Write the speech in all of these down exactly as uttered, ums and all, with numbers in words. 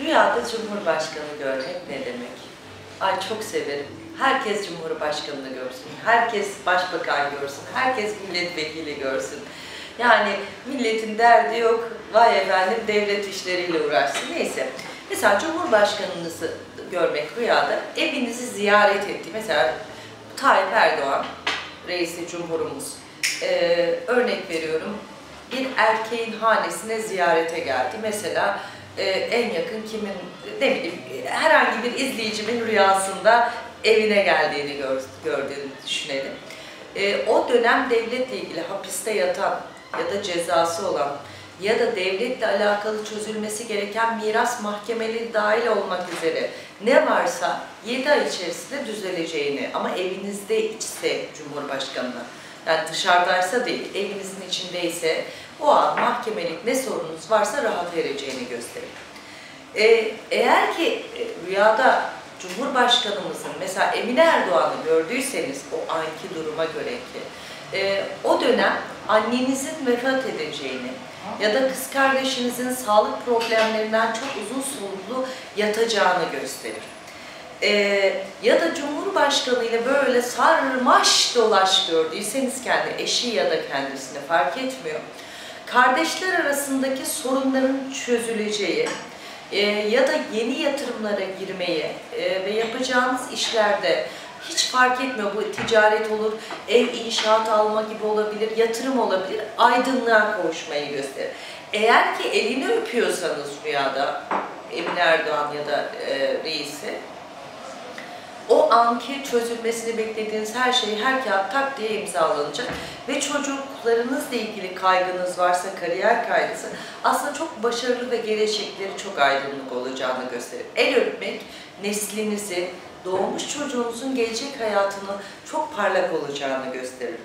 Rüyada Cumhurbaşkanı görmek ne demek? Ay çok severim. Herkes Cumhurbaşkanı'nı görsün, herkes Başbakan görsün, herkes milletvekili görsün. Yani milletin derdi yok, vay efendim devlet işleriyle uğraşsın, neyse. Mesela Cumhurbaşkanınızı görmek rüyada, evinizi ziyaret etti. Mesela Tayyip Erdoğan, reisi cumhurumuz, ee, örnek veriyorum, bir erkeğin hanesine ziyarete geldi. Mesela e, en yakın kimin, ne bileyim, herhangi bir izleyicimin rüyasında evine geldiğini gör, gördüğünü düşünelim. E, o dönem devletle ilgili hapiste yatan ya da cezası olan ya da devletle alakalı çözülmesi gereken miras mahkemeleri dahil olmak üzere ne varsa yedi ay içerisinde düzeleceğini, ama evinizde içse Cumhurbaşkanı'na, yani dışarıdaysa değil, evinizin içindeyse o an mahkemelik ne sorunuz varsa rahat vereceğini gösterir. E, eğer ki rüyada Cumhurbaşkanımızın, mesela Emine Erdoğan'ı gördüyseniz o anki duruma göre ki e, o dönem annenizin vefat edeceğini ya da kız kardeşinizin sağlık problemlerinden çok uzun soluklu yatacağını gösterir. E, ya da Cumhurbaşkanı ile böyle sarmaş dolaş gördüyseniz kendi eşi ya da kendisini fark etmiyor. Kardeşler arasındaki sorunların çözüleceği, ya da yeni yatırımlara girmeyi ve yapacağınız işlerde hiç fark etmiyor, bu ticaret olur, ev inşaat alma gibi olabilir, yatırım olabilir, aydınlığa kavuşmayı gösterir. Eğer ki elini öpüyorsanız rüyada Emine Erdoğan ya da e, reisi, o anki çözülmesini beklediğiniz her şey, her kağıt tak diye imzalanacak ve çocuklarınızla ilgili kaygınız varsa, kariyer kaygısı, aslında çok başarılı ve gelecekleri çok aydınlık olacağını gösterir. El öpmek, neslinizi, doğmuş çocuğunuzun gelecek hayatının çok parlak olacağını gösterir.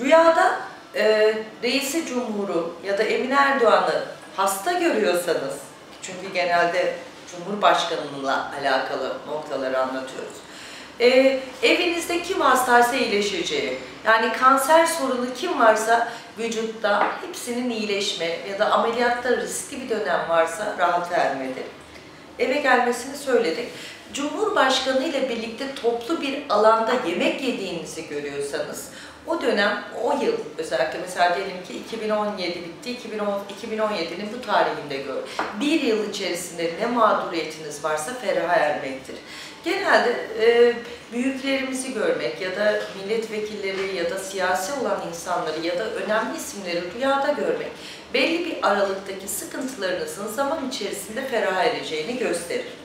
Rüyada e, reisi cumhuru ya da Emine Erdoğan'ı hasta görüyorsanız, çünkü genelde Cumhurbaşkanı'nınla alakalı noktaları anlatıyoruz. Ee, evinizde kim hastaysa iyileşeceği, yani kanser sorunu kim varsa vücutta hepsinin iyileşme ya da ameliyatta riskli bir dönem varsa rahat vermedi. Eve gelmesini söyledik. Cumhurbaşkanı ile birlikte toplu bir alanda yemek yediğinizi görüyorsanız o dönem, o yıl özellikle, mesela diyelim ki iki bin on yedi bitti, iki bin on, iki bin on yedi'nin bu tarihinde gör. Bir yıl içerisinde ne mağduriyetiniz varsa feraha ermektir. Genelde e, büyüklerimizi görmek ya da milletvekilleri ya da siyasi olan insanları ya da önemli isimleri rüyada görmek, belli bir aralıktaki sıkıntılarınızın zaman içerisinde feraha ereceğini gösterir.